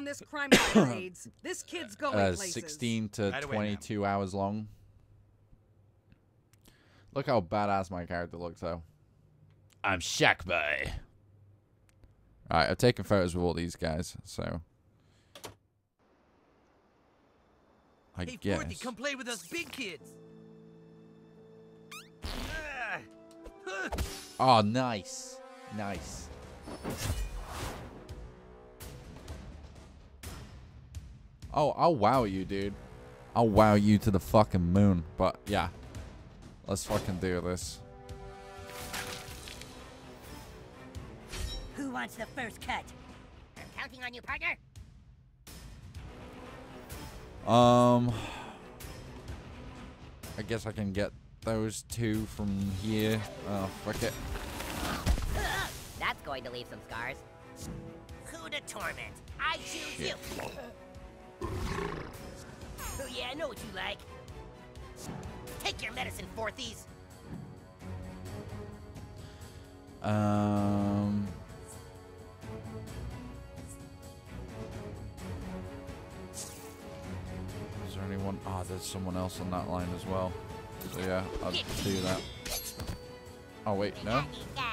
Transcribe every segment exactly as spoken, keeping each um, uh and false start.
on this crime brigades. This kid's going uh, places. sixteen to twenty-two hours long. Look how badass my character looks, though. I'm Shaq Bay. Alright, I've taken photos with all these guys, so... I hey, guess... Forty, come play with us big kids! Oh, nice. Nice. Oh, I'll wow you, dude. I'll wow you to the fucking moon. But, yeah. Let's fucking do this. Who wants the first cut? I'm counting on you, partner. Um... I guess I can get those two from here. Oh, fuck it. That's going to leave some scars. Who to torment? I choose you. Oh yeah, I know what you like. Take your medicine, Forthies. Um. Is there anyone? Ah, oh, there's someone else on that line as well. So yeah, I'll do that. Oh wait, no.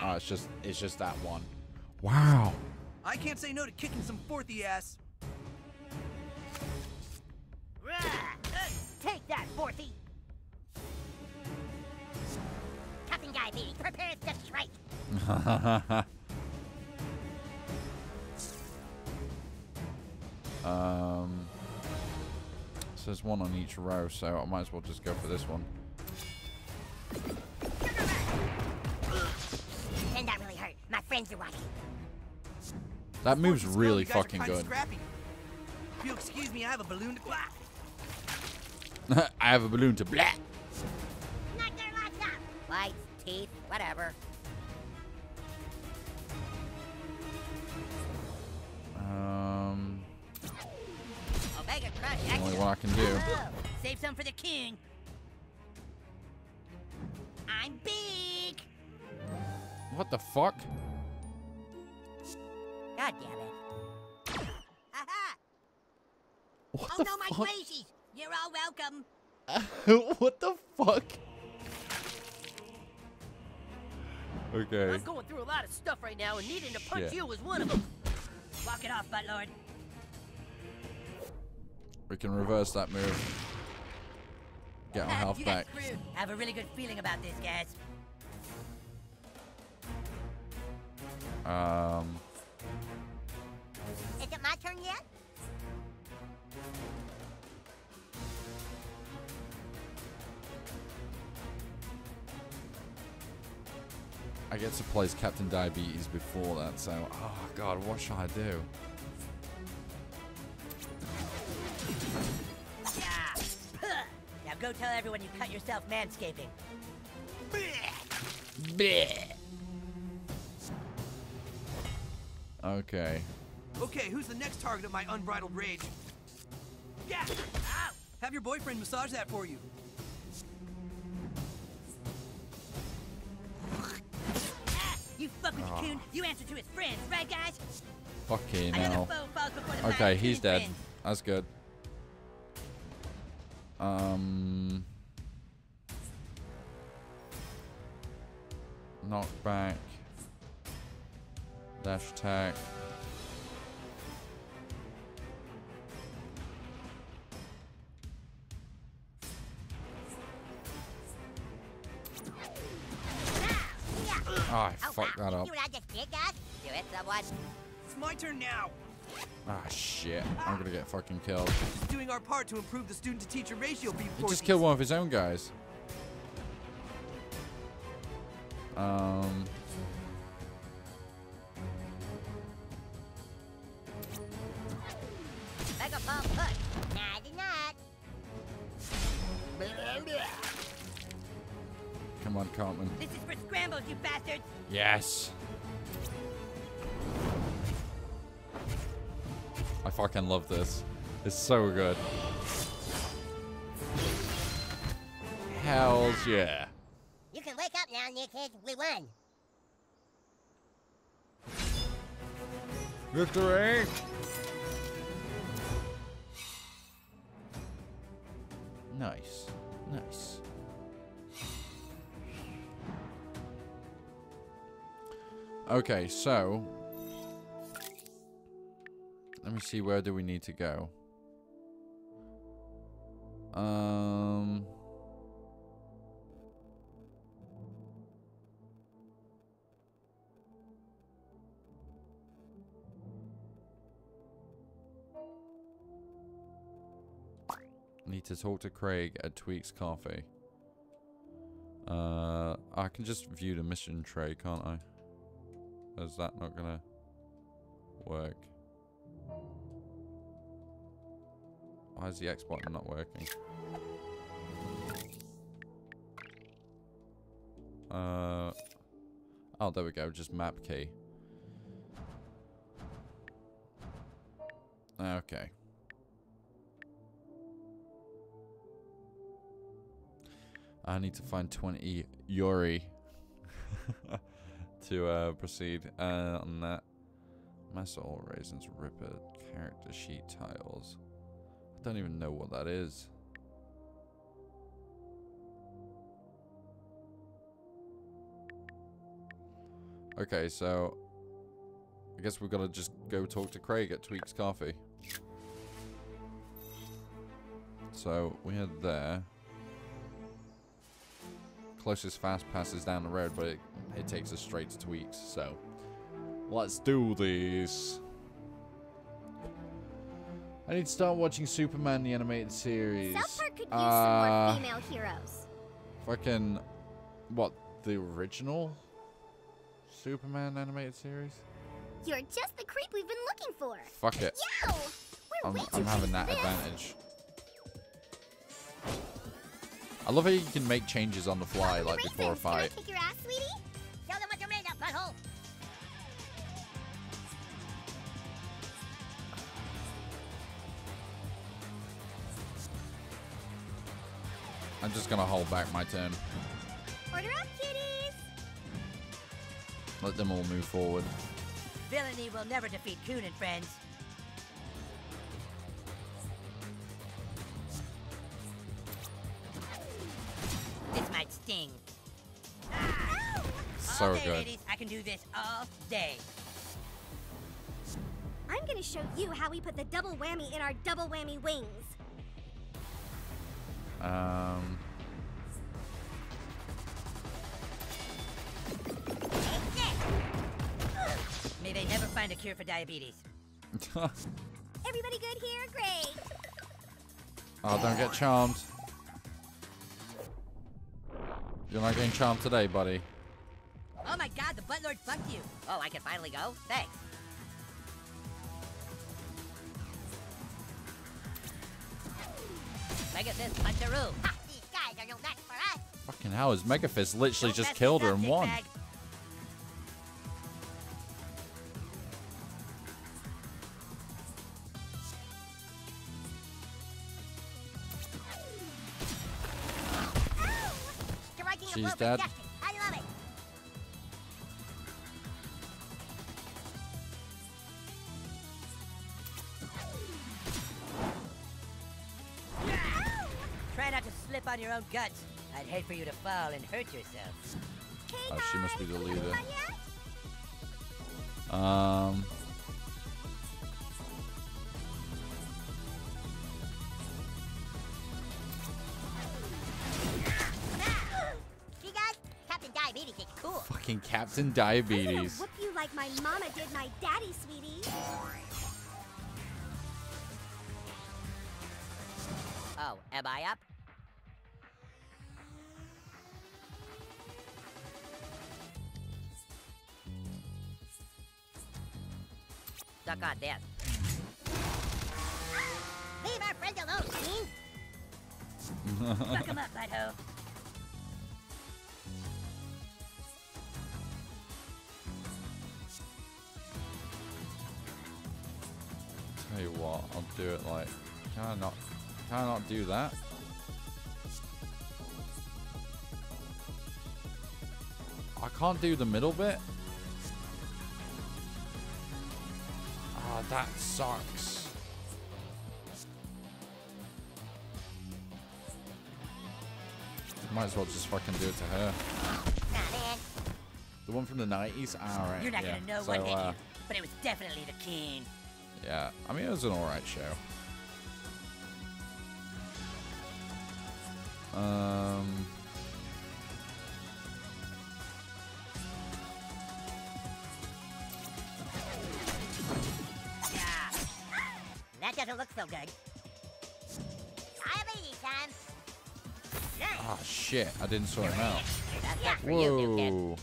Oh, it's just it's just that one. Wow. I can't say no to kicking some Forthy ass. Take that, Forthy. Captain Guy B, prepare to strike. um. So there's one on each row, so I might as well just go for this one. And that really hurt. My friends are watching. That move's really fucking good. If you'll excuse me, I have a balloon to block. I have a balloon to blah. Knock their lights up. Lights, teeth, whatever. Um. Omega Crush. That's only what I can do. Save some for the Coon. I'm big. What the fuck? God damn it. Aha. What oh the no, fuck? My crazies. You're all welcome. Uh, what the fuck? Okay. I'm going through a lot of stuff right now, and needing to punch yeah. you was one of them. Walk it off, Buttlord. We can reverse that move. Get our health back. I have a really good feeling about this, guys. Um. Is it my turn yet? I get to place Captain Diabetes before that, so oh god, what should I do? Yeah. Now go tell everyone you cut yourself manscaping. Okay. Okay, who's the next target of my unbridled rage? Yeah. Ow. Have your boyfriend massage that for you. You fuck with oh. the Coon, you answer to his friends, right guys? Fucking hell. Okay, he's dead. Friends. That's good. Um knock back. Dash attack. Oh, I oh, fucked wow. that up. It's my turn now. Ah, shit. I'm gonna get fucking killed. Just doing our part to improve the student to teacher ratio. He just killed one of his own guys. Um. Come on, Cartman. This is for scrambles, you bastards. Yes. I fucking love this. It's so good. Hells yeah. You can wake up now, new kid. We won. Victory. Nice. Nice. Okay, so let me see, where do we need to go? Um Need to talk to Craig at Tweak's Coffee. Uh I can just view the mission tray, can't I? Is that not gonna work? Why is the X button not working? Uh, oh, there we go. Just map key. Okay. I need to find twenty Yuri. To uh, proceed uh, on that. Master all raisins, ripper, character sheet tiles. I don't even know what that is. Okay, so I guess we've got to just go talk to Craig at Tweak's Coffee. So we had there. Closest fast pass is down the road, but it, it takes us straight to Tweaks, so let's do this. I need to start watching Superman the animated series. South Park could use uh, some more female heroes. Fucking what, the original Superman animated series? You're just the creep we've been looking for. Fuck it. Yo, we're I'm, way I'm too having that this. advantage. I love how you can make changes on the fly, like before a fight. Can I kick your ass, sweetie? Tell them what you're made of, butthole. I'm just gonna hold back my turn. Order up, kitties. Let them all move forward. Villainy will never defeat Coon and friends. Sting. Ah! So all day, good. Ladies, I can do this all day. I'm gonna show you how we put the double whammy in our double whammy wings. Um. May they never find a cure for diabetes. Everybody good here? Great. Oh, don't get charmed. You're not getting charmed today, buddy. Oh my god, the butt lord fucked you. Oh, I can finally go? Thanks. Megafist puncheroo. Ha! These guys are no match for us. Fucking hell, his Megafist literally just killed her and won. She's dead. I love it. Try not to slip on your own guts. I'd hate for you to fall and hurt yourself. Oh, she must be the leader. Um. Captain Diabetes. I'm gonna whoop you like my mama did my daddy, sweetie. Oh, am I up? Suck on this. Leave our friend alone, Shane. Suck him up, butthole. Tell you what, I'll do it like, can I not, can I not do that? I can't do the middle bit? Ah, oh, that sucks. might as well just fucking do it to her. The one from the nineties? Alright. You're not yeah. gonna know so, what hit uh, you, but it was definitely the King. Yeah, I mean, it was an alright show. Um. That doesn't look so good. Ah, oh, shit. I didn't sort him out. Whoa.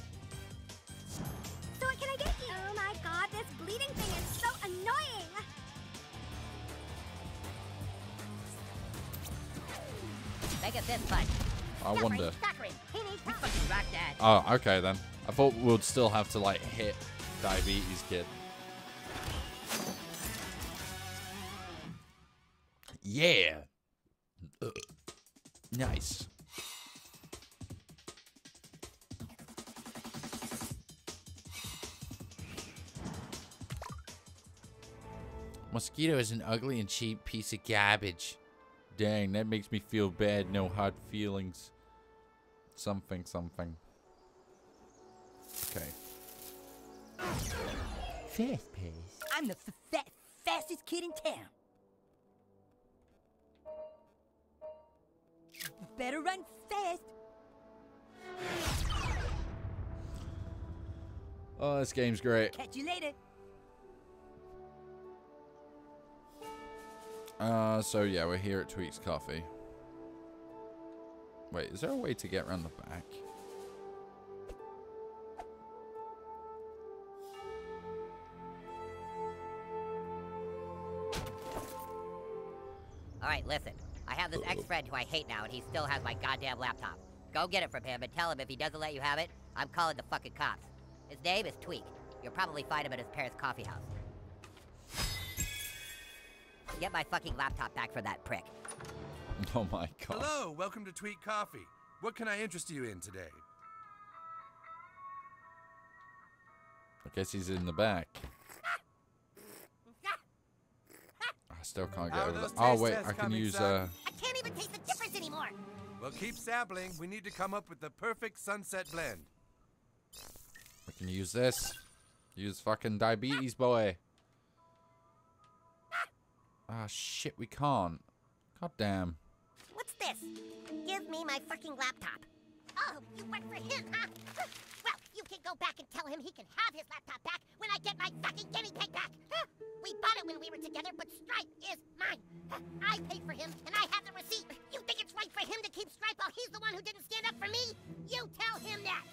So what can I get you? Oh, my God. This bleeding thing is so annoying. Make it this fun. I wonder. Oh, okay, then. I thought we would still have to, like, hit Diabetes Kid. Yeah. Ugh. Nice. Mosquito is an ugly and cheap piece of garbage. Dang, that makes me feel bad. No hard feelings. Something, something. Okay. Fast pace. I'm the fa fastest kid in town. Better run fast. Oh, this game's great. Catch you later. Uh, so yeah, we're here at Tweak's Coffee. Wait, is there a way to get around the back? All right, listen. I have this ex-friend who I hate now, and he still has my goddamn laptop. Go get it from him and tell him if he doesn't let you have it, I'm calling the fucking cops. His name is Tweak. You'll probably find him at his parents' coffee house. Get my fucking laptop back from that prick. Oh my God. Hello, welcome to Tweak Coffee. What can I interest you in today? I guess he's in the back. Still can't get over that. Oh wait, I can use uh I can't even taste the difference anymore. Well, keep sampling. We need to come up with the perfect sunset blend. We can use this. Use fucking diabetes boy. Ah shit, we can't. God damn. What's this? Give me my fucking laptop. Oh, you work for him, huh? Well, you can go back and tell him he can have his laptop back when I get my fucking guinea pig back. Huh? We bought it when we were together, but Stripe is mine. I paid for him, and I have the receipt. You think it's right for him to keep Stripe while he's the one who didn't stand up for me? You tell him that.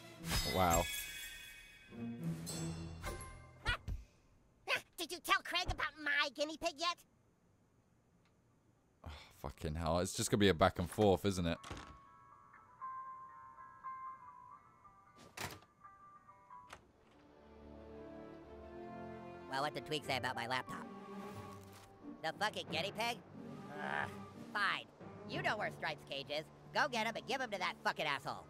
Wow. Did you tell Craig about my guinea pig yet? Oh, fucking hell. It's just going to be a back and forth, isn't it? Well, what did Tweak say about my laptop? The fucking guinea pig? Ugh, fine. You know where Stripe's cage is. Go get him and give him to that fucking asshole.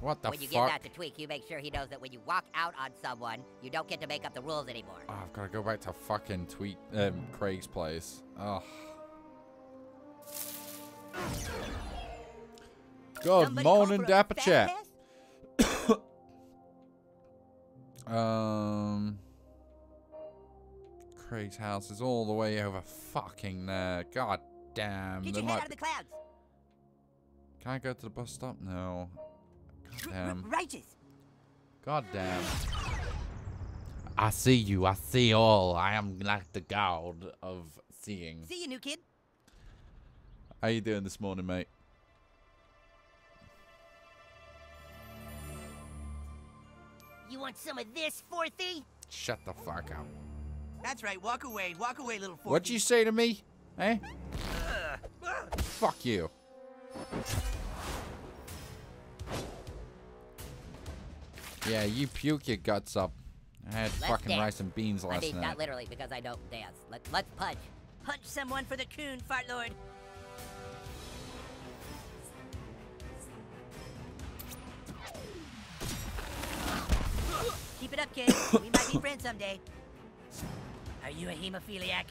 What the fuck? When you fuck? give that to Tweak, you make sure he knows that when you walk out on someone, you don't get to make up the rules anymore. Oh, I've got to go back to fucking Tweak, um, Craig's place. Oh. Good Somebody morning, Dapper Chat. Um, Craig's house is all the way over fucking there. God damn. Get your head out of the clouds. Can I go to the bus stop? No. God damn. Righteous. God damn. I see you. I see all. I am like the god of seeing. See you, new kid. How you doing this morning, mate? You want some of this, Forthy? Shut the fuck up. That's right. Walk away. Walk away, little Forthy. What'd you say to me? Eh? Uh, uh. Fuck you. Yeah, you puke your guts up. I had let's fucking dance. rice and beans last night. I mean, night. not literally, because I don't dance. Let, let's punch. Punch someone for the coon, fart lord. Keep it up, kid. We might be friends someday. Are you a hemophiliac?